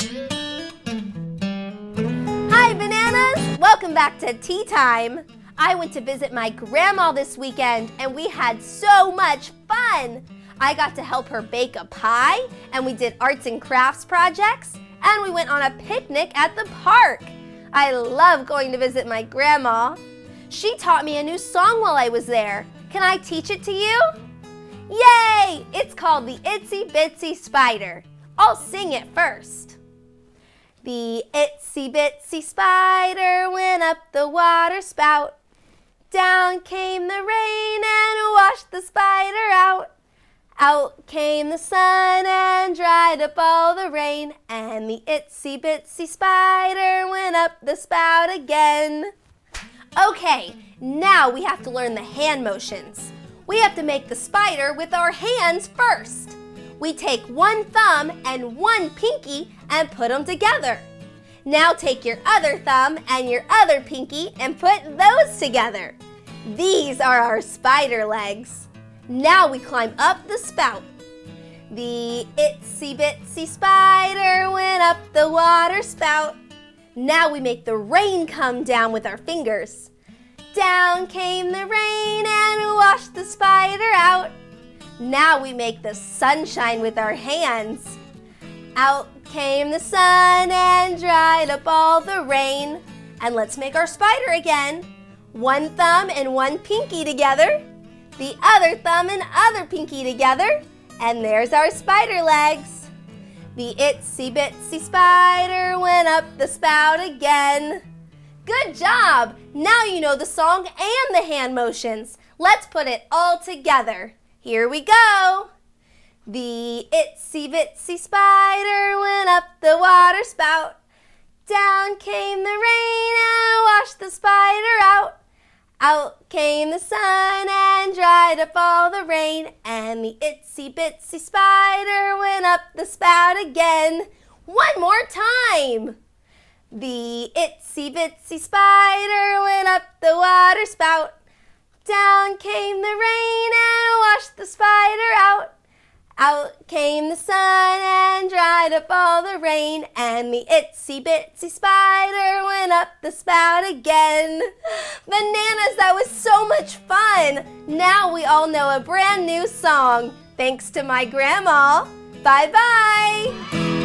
Hi, bananas! Welcome back to Tea Time. I went to visit my grandma this weekend and we had so much fun. I got to help her bake a pie and we did arts and crafts projects and we went on a picnic at the park. I love going to visit my grandma. She taught me a new song while I was there. Can I teach it to you? Yay! It's called the Itsy Bitsy Spider. I'll sing it first. The itsy bitsy spider went up the water spout. Down came the rain and washed the spider out. Out came the sun and dried up all the rain. And the itsy bitsy spider went up the spout again. Okay, now we have to learn the hand motions. We have to make the spider with our hands first. We take one thumb and one pinky and put them together. Now take your other thumb and your other pinky and put those together. These are our spider legs. Now we climb up the spout. The itsy bitsy spider went up the water spout. Now we make the rain come down with our fingers. Down came the rain and washed the spider out. Now we make the sunshine with our hands. Out came the sun and dried up all the rain. And let's make our spider again. One thumb and one pinky together. The other thumb and other pinky together. And there's our spider legs. The itsy bitsy spider went up the spout again. Good job! Now you know the song and the hand motions. Let's put it all together. Here we go! The itsy bitsy spider went up the water spout. Down came the rain and washed the spider out. Out came the sun and dried up all the rain. And the itsy bitsy spider went up the spout again. One more time! The itsy bitsy spider went up the water spout. Down came the rain and washed the spider out. Out came the sun and dried up all the rain. And the itsy bitsy spider went up the spout again. Bananas, that was so much fun. Now we all know a brand new song. Thanks to my grandma. Bye-bye.